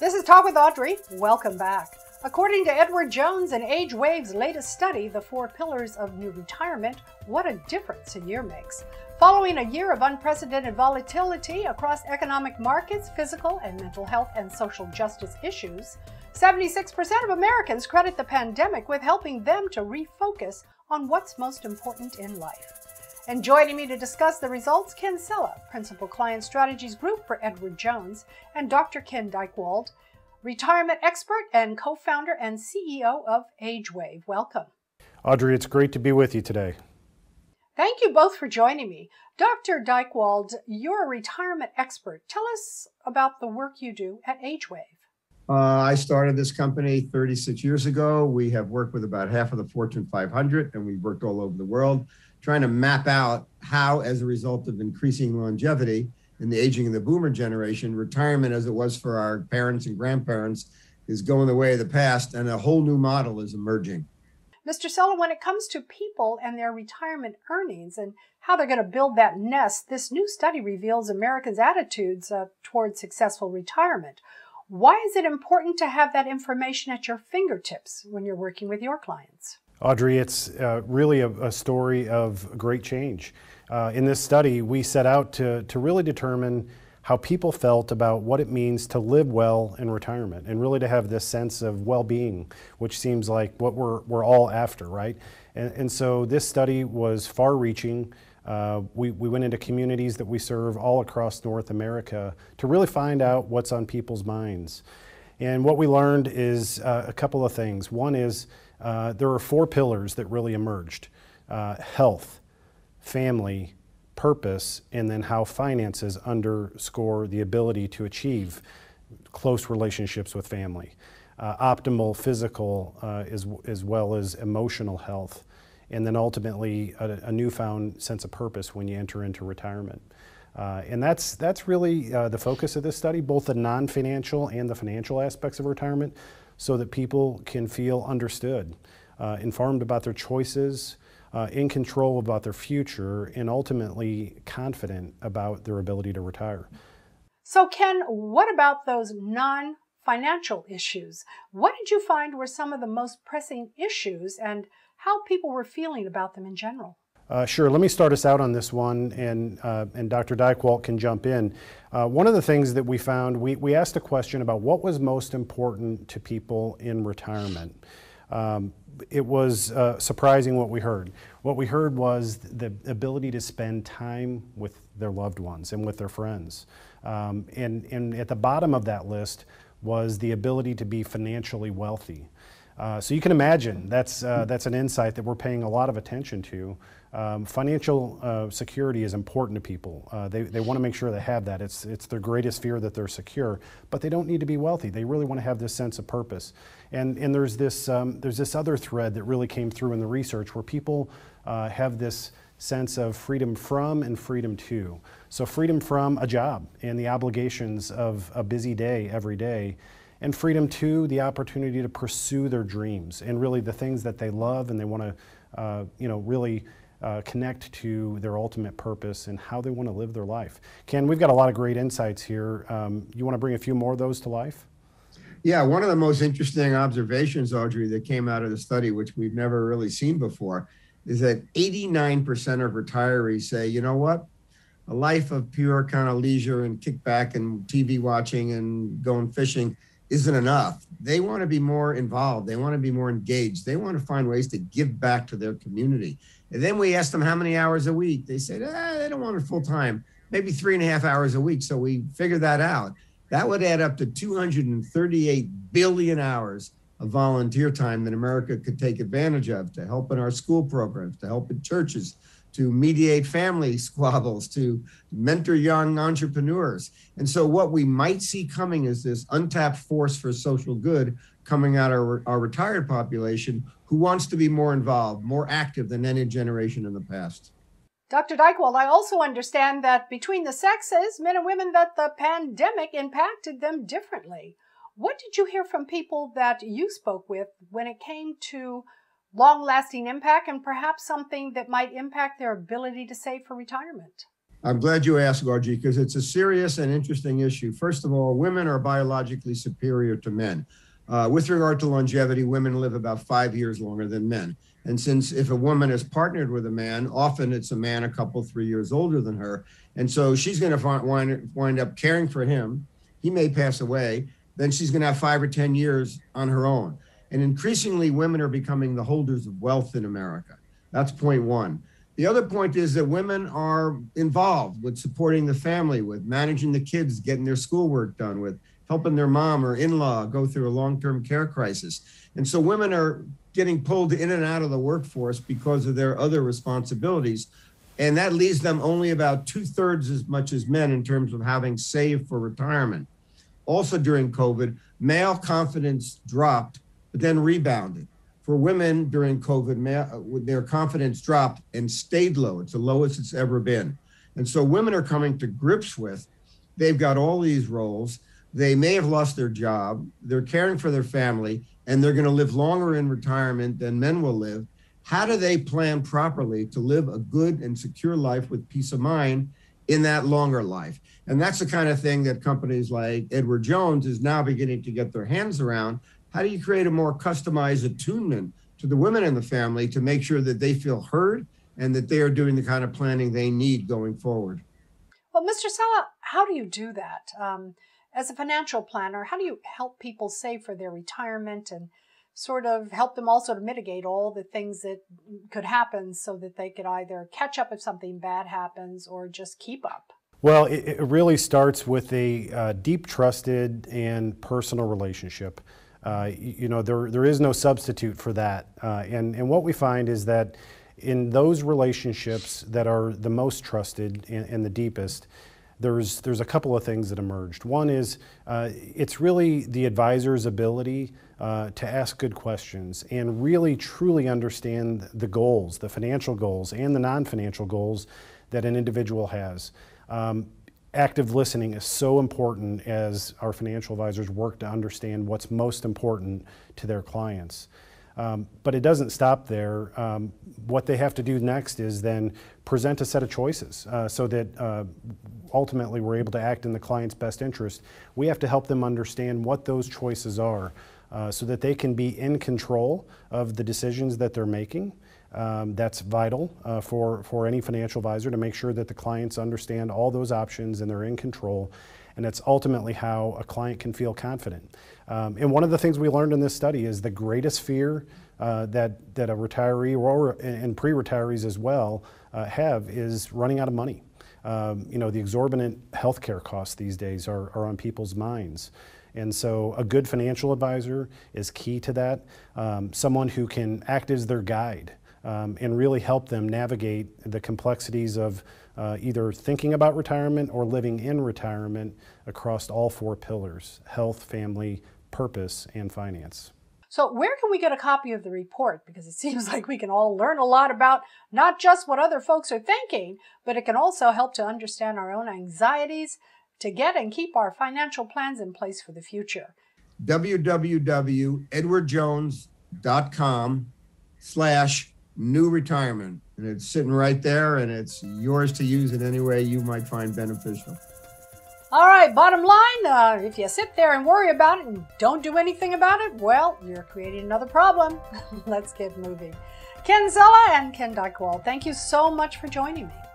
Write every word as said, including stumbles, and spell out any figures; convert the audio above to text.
This is Talk with Audrey. Welcome back. According to Edward Jones and Age Wave's latest study, The Four Pillars of New Retirement, What a Difference a Year Makes. Following a year of unprecedented volatility across economic markets, physical and mental health and social justice issues, seventy-six percent of Americans credit the pandemic with helping them to refocus on what's most important in life. And joining me to discuss the results, Ken Cella, Principal Client Strategies Group for Edward Jones, and Doctor Ken Dychtwald, retirement expert and co-founder and C E O of Age Wave. Welcome. Audrey, it's great to be with you today. Thank you both for joining me. Doctor Dychtwald, you're a retirement expert. Tell us about the work you do at Age Wave. Uh, I started this company thirty-six years ago. We have worked with about half of the Fortune five hundred, and we've worked all over the world trying to map out how, as a result of increasing longevity and the aging of the boomer generation, retirement as it was for our parents and grandparents is going the way of the past, and a whole new model is emerging. Mister Cella, when it comes to people and their retirement earnings and how they're going to build that nest, this new study reveals Americans' attitudes uh, towards successful retirement. Why is it important to have that information at your fingertips when you're working with your clients? Audrey, it's uh, really a, a story of great change. Uh, in this study, we set out to, to really determine how people felt about what it means to live well in retirement and really to have this sense of well-being, which seems like what we're, we're all after, right? And, and so this study was far-reaching. Uh, we, we went into communities that we serve all across North America to really find out what's on people's minds. And what we learned is uh, a couple of things. One is uh, there are four pillars that really emerged: uh, health, family, purpose, and then how finances underscore the ability to achieve close relationships with family, uh, optimal physical uh, as, as well as emotional health, and then ultimately a, a newfound sense of purpose when you enter into retirement. Uh, and that's, that's really uh, the focus of this study, both the non-financial and the financial aspects of retirement, so that people can feel understood, uh, informed about their choices, Uh, in control about their future, and ultimately confident about their ability to retire. So Ken, what about those non-financial issues? What did you find were some of the most pressing issues and how people were feeling about them in general? Uh, sure, let me start us out on this one, and, uh, and Doctor Dychtwald can jump in. Uh, one of the things that we found, we, we asked a question about what was most important to people in retirement. Um, it was uh, surprising what we heard. What we heard was the ability to spend time with their loved ones and with their friends. Um, and, and at the bottom of that list was the ability to be financially wealthy. Uh, so you can imagine that's, uh, that's an insight that we're paying a lot of attention to. Um, financial uh, security is important to people. Uh, they they want to make sure they have that. It's, it's their greatest fear that they're secure, but they don't need to be wealthy. They really want to have this sense of purpose. And, and there's, this, um, there's this other thread that really came through in the research where people uh, have this sense of freedom from and freedom to. So freedom from a job and the obligations of a busy day every day, and freedom to the opportunity to pursue their dreams and really the things that they love and they want to uh, you know, really uh, connect to their ultimate purpose and how they want to live their life. Ken, we've got a lot of great insights here. Um, you want to bring a few more of those to life? Yeah, one of the most interesting observations, Audrey, that came out of the study, which we've never really seen before, is that eighty-nine percent of retirees say, you know what? A life of pure kind of leisure and kickback and T V watching and going fishing isn't enough. They want to be more involved. They want to be more engaged. They want to find ways to give back to their community. And then we asked them how many hours a week. They said, ah, they don't want it full time, maybe three and a half hours a week. So we figured that out. That would add up to two hundred thirty-eight billion hours of volunteer time that America could take advantage of to help in our school programs, to help in churches, to mediate family squabbles, to mentor young entrepreneurs. And so what we might see coming is this untapped force for social good coming out of our, our retired population who wants to be more involved, more active than any generation in the past. Doctor Dychtwald, I also understand that between the sexes, men and women, that the pandemic impacted them differently. What did you hear from people that you spoke with when it came to long-lasting impact and perhaps something that might impact their ability to save for retirement? I'm glad you asked, Gargi, because it's a serious and interesting issue. First of all, women are biologically superior to men. Uh, with regard to longevity, women live about five years longer than men. And since if a woman is partnered with a man, often it's a man a couple, three years older than her. And so she's going to wind, wind up caring for him. He may pass away. Then she's going to have five or ten years on her own. And increasingly, women are becoming the holders of wealth in America. That's point one. The other point is that women are involved with supporting the family, with managing the kids, getting their schoolwork done, with helping their mom or in-law go through a long-term care crisis. And so women are getting pulled in and out of the workforce because of their other responsibilities. And that leaves them only about two-thirds as much as men in terms of having saved for retirement. Also during COVID, male confidence dropped, but then rebounded. For women during COVID, their confidence dropped and stayed low. It's the lowest it's ever been. And so women are coming to grips with, they've got all these roles. They may have lost their job. They're caring for their family, and they're going to live longer in retirement than men will live. How do they plan properly to live a good and secure life with peace of mind in that longer life? And that's the kind of thing that companies like Edward Jones is now beginning to get their hands around. How do you create a more customized attunement to the women in the family to make sure that they feel heard and that they are doing the kind of planning they need going forward? Well, Mister Cella, how do you do that? Um, as a financial planner, how do you help people save for their retirement and sort of help them also to mitigate all the things that could happen so that they could either catch up if something bad happens or just keep up? Well, it, it really starts with a uh, deep, trusted, and personal relationship. Uh, you know, there, there is no substitute for that. Uh, and, and what we find is that in those relationships that are the most trusted and, and the deepest, there's, there's a couple of things that emerged. One is uh, it's really the advisor's ability uh, to ask good questions and really truly understand the goals, the financial goals and the non-financial goals that an individual has. Um, Active listening is so important as our financial advisors work to understand what's most important to their clients. Um, but it doesn't stop there. Um, what they have to do next is then present a set of choices uh, so that uh, ultimately we're able to act in the client's best interest. We have to help them understand what those choices are uh, so that they can be in control of the decisions that they're making. Um, that's vital uh, for, for any financial advisor to make sure that the clients understand all those options and they're in control. And that's ultimately how a client can feel confident. Um, and one of the things we learned in this study is the greatest fear uh, that, that a retiree or, and pre-retirees as well uh, have is running out of money. Um, you know, the exorbitant healthcare costs these days are, are on people's minds. And so a good financial advisor is key to that. Um, someone who can act as their guide. Um, and really help them navigate the complexities of uh, either thinking about retirement or living in retirement across all four pillars: health, family, purpose, and finance. So where can we get a copy of the report? Because it seems like we can all learn a lot about not just what other folks are thinking, but it can also help to understand our own anxieties to get and keep our financial plans in place for the future. w w w dot edward jones dot com slash new retirement, and it's sitting right there, and it's yours to use in any way you might find beneficial. All right, bottom line, uh, if you sit there and worry about it and don't do anything about it, well, you're creating another problem. Let's get moving. Ken Cella and Ken Dychtwald, thank you so much for joining me.